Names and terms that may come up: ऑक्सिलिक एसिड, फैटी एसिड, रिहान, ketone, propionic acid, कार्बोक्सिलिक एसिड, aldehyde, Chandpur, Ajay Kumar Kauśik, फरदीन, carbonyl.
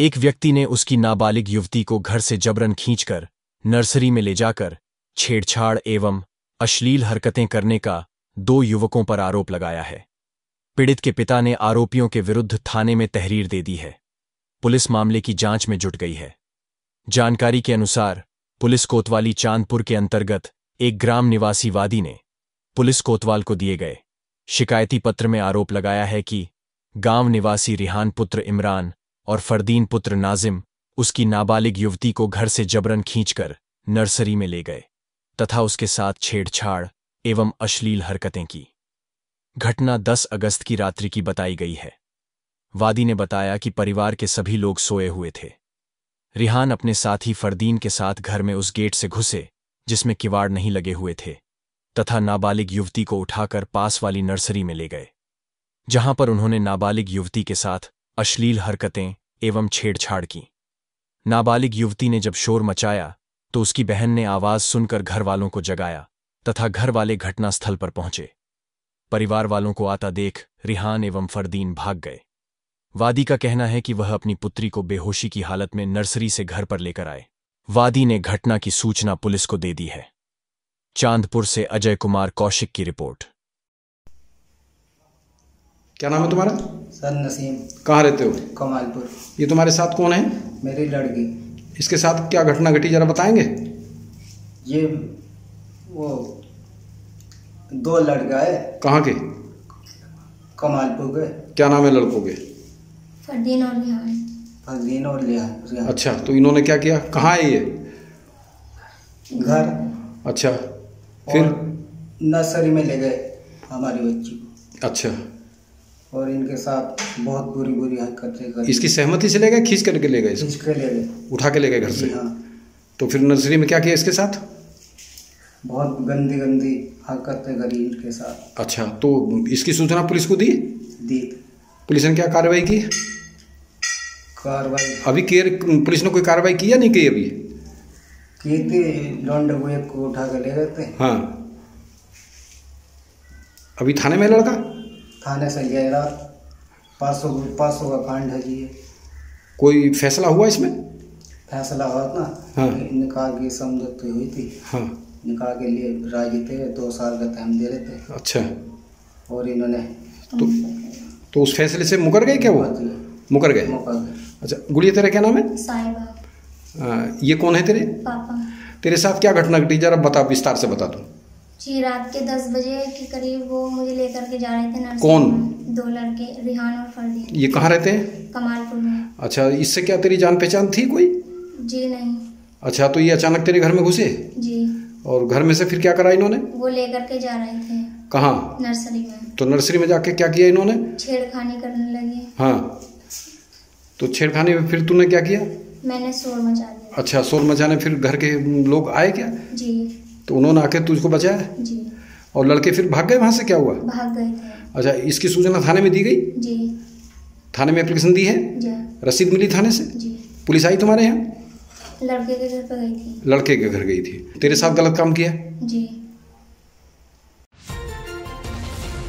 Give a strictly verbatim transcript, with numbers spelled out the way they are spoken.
एक व्यक्ति ने उसकी नाबालिग युवती को घर से जबरन खींचकर नर्सरी में ले जाकर छेड़छाड़ एवं अश्लील हरकतें करने का दो युवकों पर आरोप लगाया है। पीड़ित के पिता ने आरोपियों के विरुद्ध थाने में तहरीर दे दी है। पुलिस मामले की जांच में जुट गई है। जानकारी के अनुसार पुलिस कोतवाली चांदपुर के अंतर्गत एक ग्राम निवासी वादी ने पुलिस कोतवाल को दिए गए शिकायती पत्र में आरोप लगाया है कि गांव निवासी रिहान पुत्र इमरान और फरदीन पुत्र नाजिम उसकी नाबालिग युवती को घर से जबरन खींचकर नर्सरी में ले गए तथा उसके साथ छेड़छाड़ एवं अश्लील हरकतें की। घटना दस अगस्त की रात्रि की बताई गई है। वादी ने बताया कि परिवार के सभी लोग सोए हुए थे। रिहान अपने साथी फरदीन के साथ घर में उस गेट से घुसे जिसमें किवाड़ नहीं लगे हुए थे तथा नाबालिग युवती को उठाकर पास वाली नर्सरी में ले गए, जहां पर उन्होंने नाबालिग युवती के साथ अश्लील हरकतें एवं छेड़छाड़ की। नाबालिग युवती ने जब शोर मचाया तो उसकी बहन ने आवाज सुनकर घर वालों को जगाया तथा घर वाले घटनास्थल पर पहुंचे। परिवार वालों को आता देख रिहान एवं फरदीन भाग गए। वादी का कहना है कि वह अपनी पुत्री को बेहोशी की हालत में नर्सरी से घर पर लेकर आए। वादी ने घटना की सूचना पुलिस को दे दी है। चांदपुर से अजय कुमार कौशिक की रिपोर्ट। क्या नाम है तुम्हारा? सर नसीम। कहाँ रहते हो? कमालपुर। ये तुम्हारे साथ कौन है? मेरी लड़की। इसके साथ क्या घटना घटी जरा बताएंगे? ये वो दो लड़का है। कहाँ के? कमालपुर के। क्या नाम है लड़कों के? फरदीन और लिहान। फरदीन और लिहान। अच्छा, तो इन्होंने क्या किया? कहाँ है ये घर? अच्छा, फिर नर्सरी में ले गए हमारी बच्ची को। अच्छा, और इनके साथ बहुत बुरी बुरी हरकतें कर। इसकी सहमति से ले गए? खींच करके ले गए? खींच कर ले गए, उठा के ले गए घर से। हाँ। तो फिर नर्सरी में क्या किया इसके साथ? बहुत गंदी गंदी हरकतें करी इनके साथ। अच्छा, तो इसकी सूचना पुलिस को दी? दी। पुलिस ने क्या कार्रवाई की? कार्रवाई अभी केयर पुलिस ने कोई कार्रवाई की या नहीं की? अभी की थी, लौंडे को एक को उठा कर ले गए थे। हाँ, अभी थाने में लड़का? थाने से गए रात। पासों पासों का कांड है जी। कोई फैसला हुआ इसमें? फैसला हुआ ना। हाँ। निकाह की समझौते हुई थी। हाँ। निकाह के लिए राजी थे, दो साल का टाइम दे रहे थे। अच्छा, और इन्होंने तो तो उस फैसले से मुकर गए क्या? वो मुकर गए। अच्छा, गुड़िया तेरा क्या नाम है? साहिबा। आ, ये कौन है तेरे पापा? तेरे साथ क्या घटना घटी जरा बता, विस्तार से बता दो जी। रात के दस बजे के करीब वो मुझे लेकर के जा रहे थे नर्सरी। कौन? दो लड़के, रिहान और फरदीन। ये कहाँ रहते हैं? कमालपुर में। अच्छा, इससे क्या तेरी जान पहचान थी कोई? जी नहीं। अच्छा, तो ये अचानक तेरे घर में घुसे? जी। और घर में से फिर क्या करा इन्होंने? वो लेकर के जा रहे थे। कहाँ? नर्सरी में। तो नर्सरी में जाके क्या किया इन्होंने? छेड़खानी करने लगे। हाँ, तो छेड़खानी में फिर तूने क्या किया? मैंने शोर मचा दिया। अच्छा, शोर मचाने फिर घर के लोग आए क्या? जी। तो उन्होंने आके तुझको बचाया? जी। और लड़के फिर भाग गए वहाँ से? क्या हुआ? भाग गए थे। अच्छा, इसकी सूचना थाने में दी गई? जी। थाने में एप्लीकेशन दी है? जी। रसीद मिली थाने से? जी। पुलिस आई तुम्हारे यहाँ? लड़के के घर पर गई थी। लड़के के घर गई थी। तेरे साथ गलत काम किया? जी।